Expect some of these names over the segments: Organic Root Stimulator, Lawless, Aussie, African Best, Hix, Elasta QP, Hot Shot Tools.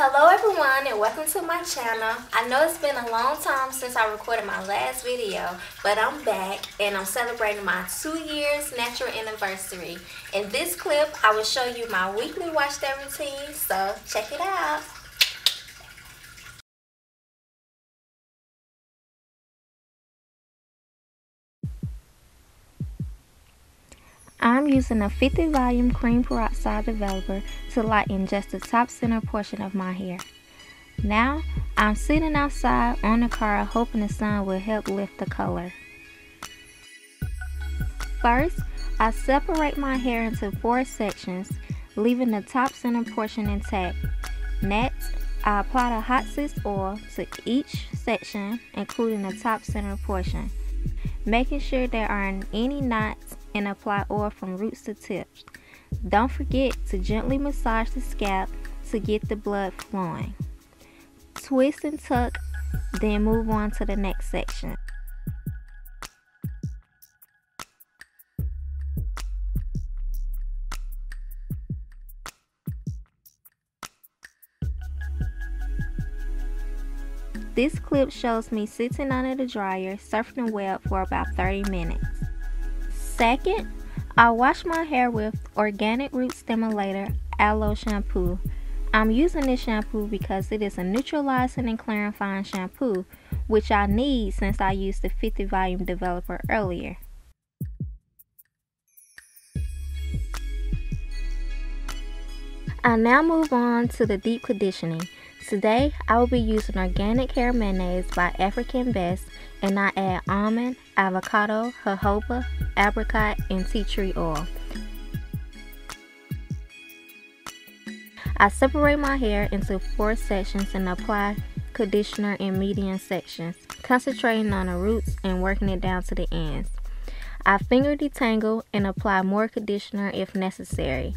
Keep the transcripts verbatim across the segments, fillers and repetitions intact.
Hello everyone and welcome to my channel. I know it's been a long time since I recorded my last video, but I'm back and I'm celebrating my two years natural anniversary. In this clip, I will show you my weekly wash day routine, so check it out. I'm using a fifty volume cream peroxide developer to lighten just the top center portion of my hair. Now, I'm sitting outside on the car hoping the sun will help lift the color. First, I separate my hair into four sections, leaving the top center portion intact. Next, I apply the hot sis oil to each section, including the top center portion, making sure there aren't any knots, and apply oil from roots to tips. Don't forget to gently massage the scalp to get the blood flowing. Twist and tuck, then move on to the next section. This clip shows me sitting under the dryer surfing the web for about thirty minutes. Second, I wash my hair with Organic Root Stimulator Aloe Shampoo. I'm using this shampoo because it is a neutralizing and clarifying shampoo, which I need since I used the fifty volume developer earlier. I now move on to the deep conditioning. Today, I will be using Organic Hair Mayonnaise by African Best, and I add almond, avocado, jojoba, apricot, and tea tree oil. I separate my hair into four sections and apply conditioner in medium sections, concentrating on the roots and working it down to the ends. I finger detangle and apply more conditioner if necessary.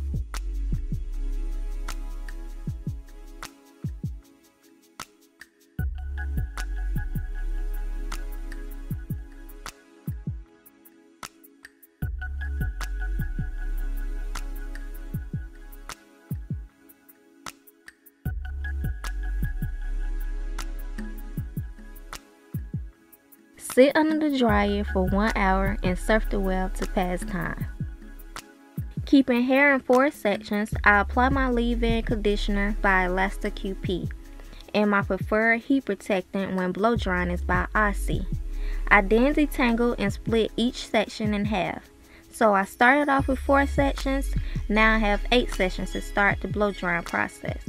Sit under the dryer for one hour and surf the web to pass time. Keeping hair in four sections, I apply my leave-in conditioner by Elasta Q P and my preferred heat protectant when blow drying is by Aussie. I then detangle and split each section in half. So I started off with four sections, now I have eight sections to start the blow drying process.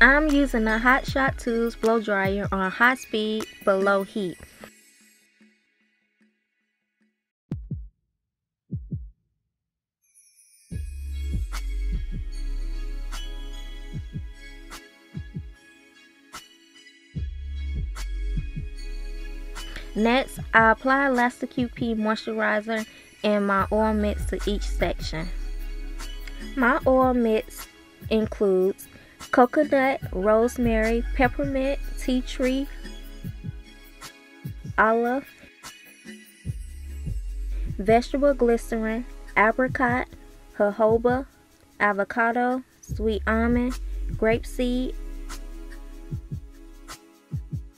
I'm using a Hot Shot Tools blow dryer on high speed but low heat. Next, I apply Elasta Q P moisturizer and my oil mix to each section. My oil mix includes coconut, rosemary, peppermint, tea tree, olive, vegetable glycerin, apricot, jojoba, avocado, sweet almond, grapeseed,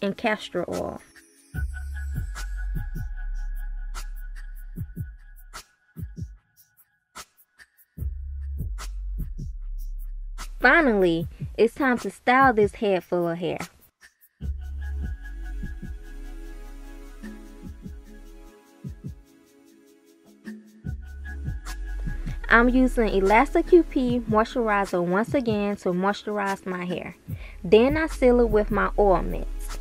and castor oil. Finally, it's time to style this head full of hair. I'm using Elasta Q P moisturizer once again to moisturize my hair. Then I seal it with my oil mix.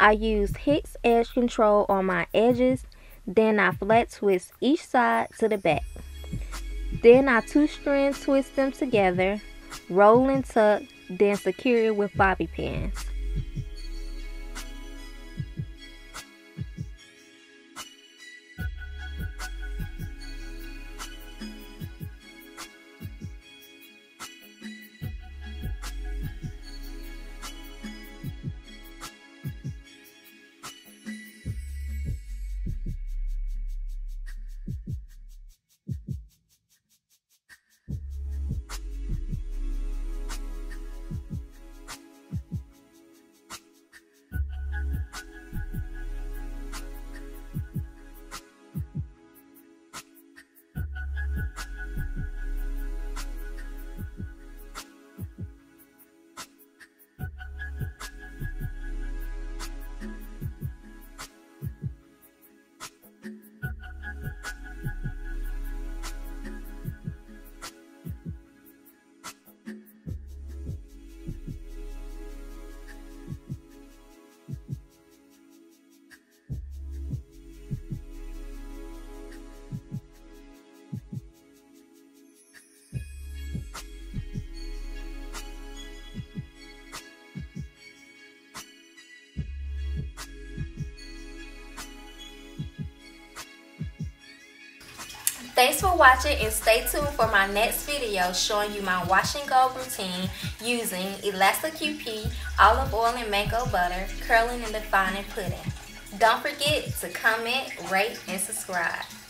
I use Hix edge control on my edges, then I flat twist each side to the back. Then I two-strand twist them together, roll and tuck, then secure it with bobby pins. Thanks for watching and stay tuned for my next video showing you my wash and go routine using Elasta Q P, olive oil and mango butter, curling and defining pudding. Don't forget to comment, rate, and subscribe.